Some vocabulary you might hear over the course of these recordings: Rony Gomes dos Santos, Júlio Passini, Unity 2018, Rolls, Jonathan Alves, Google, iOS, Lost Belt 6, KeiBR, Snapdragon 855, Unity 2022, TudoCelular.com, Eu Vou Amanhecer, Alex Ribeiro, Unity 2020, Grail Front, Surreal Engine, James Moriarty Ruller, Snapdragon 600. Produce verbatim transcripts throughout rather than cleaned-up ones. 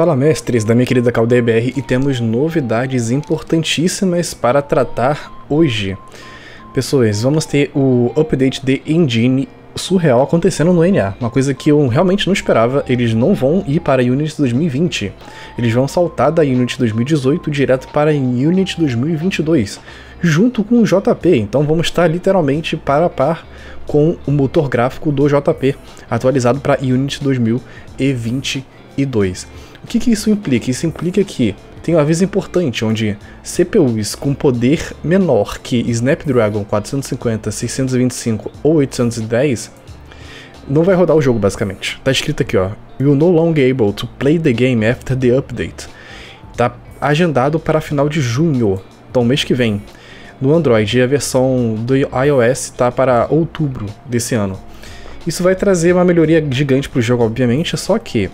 Fala, mestres da minha querida KeiBR, e temos novidades importantíssimas para tratar hoje. Pessoas, vamos ter o update de engine surreal acontecendo no N A, uma coisa que eu realmente não esperava. Eles não vão ir para a Unity dois mil e vinte, eles vão saltar da Unity dois mil e dezoito direto para a Unity dois mil e vinte e dois, junto com o J P, então vamos estar literalmente par a par com o motor gráfico do J P, atualizado para a Unity dois mil e vinte e dois. O que que isso implica? Isso implica que tem um aviso importante, onde C P Us com poder menor que Snapdragon quatrocentos e cinquenta, seiscentos e vinte e cinco ou oitocentos e dez não vai rodar o jogo, basicamente. Tá escrito aqui, ó, "You're no longer able to play the game after the update". Tá agendado para final de junho, então mês que vem, no Android, e a versão do iOS tá para outubro desse ano. Isso vai trazer uma melhoria gigante para o jogo, obviamente, só que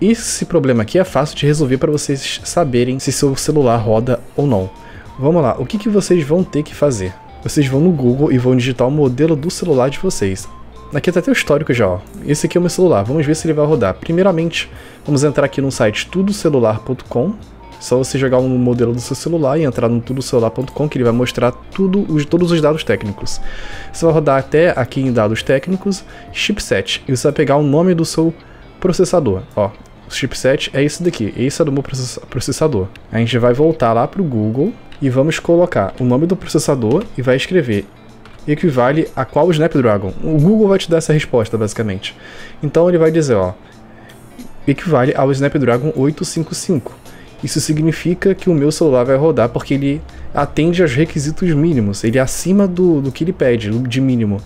esse problema aqui é fácil de resolver para vocês saberem se seu celular roda ou não. Vamos lá, o que que vocês vão ter que fazer? Vocês vão no Google e vão digitar o modelo do celular de vocês. Aqui tá até o histórico já, ó. Esse aqui é o meu celular, vamos ver se ele vai rodar. Primeiramente, vamos entrar aqui no site Tudo Celular ponto com. Só você jogar um modelo do seu celular e entrar no Tudo Celular ponto com, que ele vai mostrar tudo, os, todos os dados técnicos. Você vai rodar até aqui em dados técnicos, chipset, e você vai pegar o nome do seu processador. Ó, o chipset é esse daqui, esse é do meu processador. A gente vai voltar lá para o Google e vamos colocar o nome do processador e vai escrever equivale a qual Snapdragon. O Google vai te dar essa resposta, basicamente. Então ele vai dizer, ó, equivale ao Snapdragon oitocentos e cinquenta e cinco. Isso significa que o meu celular vai rodar porque ele atende aos requisitos mínimos, ele é acima do, do que ele pede, de mínimo.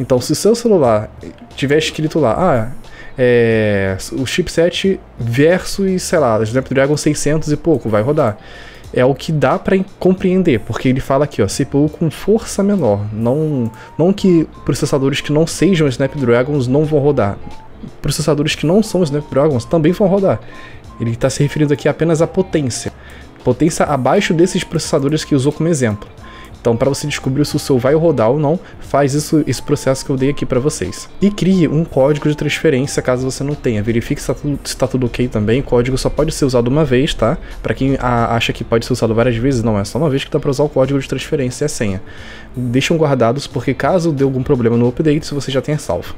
Então, se o seu celular tiver escrito lá, ah, é, o chipset versus, sei lá, Snapdragon seiscentos e pouco, vai rodar. É o que dá para compreender, porque ele fala aqui, ó, C P U com força menor, não, não que processadores que não sejam Snapdragons não vão rodar. Processadores que não são Snapdragons também vão rodar. Ele está se referindo aqui apenas à potência. Potência abaixo desses processadores que usou como exemplo. Então, para você descobrir se o seu vai rodar ou não, faz isso, esse processo que eu dei aqui para vocês. E crie um código de transferência caso você não tenha. Verifique se está tudo ok também. O código só pode ser usado uma vez, tá? Para quem acha que pode ser usado várias vezes, não, é só uma vez que dá para usar o código de transferência e a senha. Deixam guardados, porque caso dê algum problema no update, você já tenha salvo.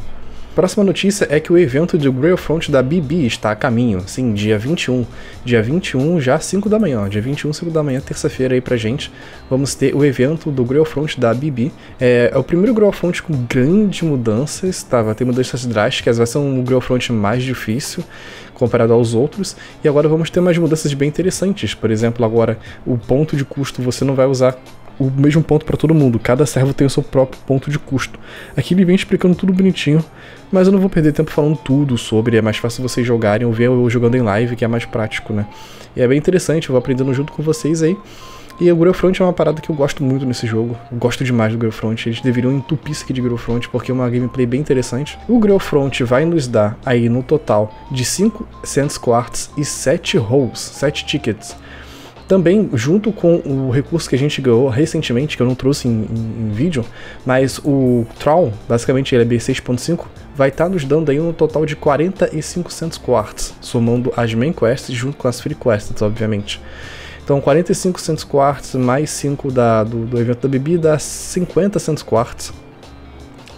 Próxima notícia é que o evento do Grail Front da B B está a caminho, sim, dia vinte e um. Dia vinte e um, já cinco da manhã, dia vinte e um, cinco da manhã, terça-feira aí pra gente. Vamos ter o evento do Grail Front da B B. É, é o primeiro Grail Front com grandes mudanças, tá? Vai ter mudanças drásticas, vai ser um Grail Front mais difícil comparado aos outros. E agora vamos ter umas mudanças bem interessantes. Por exemplo, agora o ponto de custo você não vai usar o mesmo ponto para todo mundo, cada servo tem o seu próprio ponto de custo. Aqui ele vem explicando tudo bonitinho, mas eu não vou perder tempo falando tudo sobre, é mais fácil vocês jogarem ou ver eu jogando em live, que é mais prático, né? E é bem interessante, eu vou aprendendo junto com vocês aí. E o Grail Front é uma parada que eu gosto muito nesse jogo, eu gosto demais do Grail Front, eles deveriam entupir isso aqui de Grail Front, porque é uma gameplay bem interessante. O Grail Front vai nos dar aí no total de cinco Sands Quartz e sete rolls, sete tickets. Também, junto com o recurso que a gente ganhou recentemente, que eu não trouxe em, em, em vídeo, mas o Tron, basicamente ele é B seis ponto cinco, vai estar tá nos dando aí um total de quarenta e cinco Sands Quartz, somando as main quests junto com as free quests, obviamente. Então quarenta e cinco Sands Quartz mais cinco da, do, do evento da B B dá cinquenta Sands Quartz,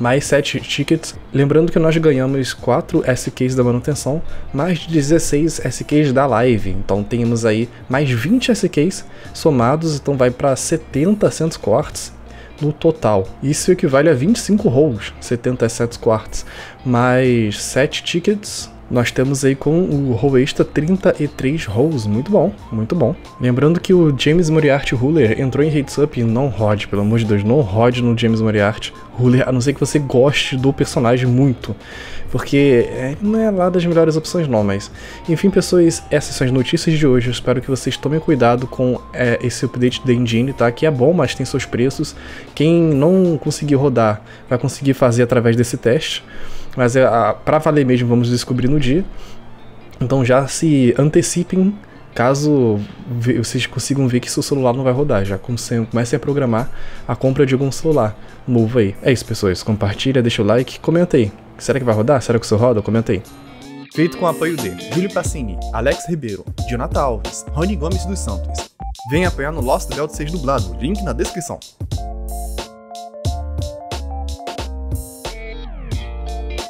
mais sete tickets. Lembrando que nós ganhamos quatro S Ks da manutenção, mais dezesseis S Ks da live. Então temos aí mais vinte S Ks somados, então vai para setenta Sands Quartz no total. Isso equivale a vinte e cinco rolls, setenta Sands Quartz, mais sete tickets. Nós temos aí com o roll extra trinta e três rolls, muito bom, muito bom. Lembrando que o James Moriarty Ruller entrou em heads up, e não rode, pelo amor de Deus, não rode no James Moriarty Ruller, a não ser que você goste do personagem muito, porque não é lá das melhores opções não, mas... Enfim, pessoas, essas são as notícias de hoje, eu espero que vocês tomem cuidado com é, esse update da engine, tá? Que é bom, mas tem seus preços, quem não conseguir rodar vai conseguir fazer através desse teste. Mas é, para valer mesmo, vamos descobrir no dia. Então já se antecipem, caso vocês consigam ver que seu celular não vai rodar. Já comecem a programar a compra de algum celular novo aí. É isso, pessoas. Compartilha, deixa o like, comenta aí. Será que vai rodar? Será que o seu roda? Comenta aí. Feito com o apoio de Júlio Passini, Alex Ribeiro, Jonathan Alves, Rony Gomes dos Santos. Venha apoiar no Lost Belt seis dublado, link na descrição.